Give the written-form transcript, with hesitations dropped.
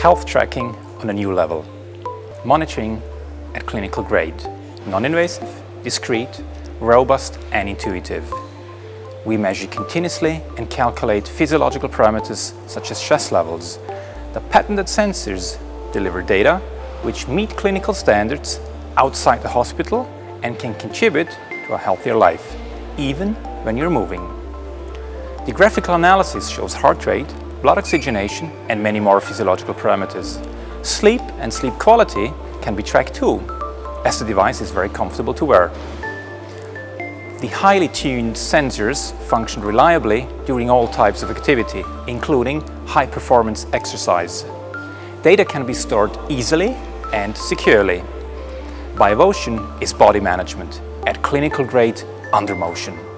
health tracking on a new level, monitoring at clinical grade, non-invasive, discreet, robust and intuitive. We measure continuously and calculate physiological parameters such as stress levels. The patented sensors deliver data which meet clinical standards outside the hospital and can contribute to a healthier life, even when you're moving. The graphical analysis shows heart rate, blood oxygenation and many more physiological parameters. Sleep and sleep quality can be tracked too, as the device is very comfortable to wear. The highly tuned sensors function reliably during all types of activity, including high-performance exercise. Data can be stored easily and securely. Biovotion is body management at clinical grade under motion.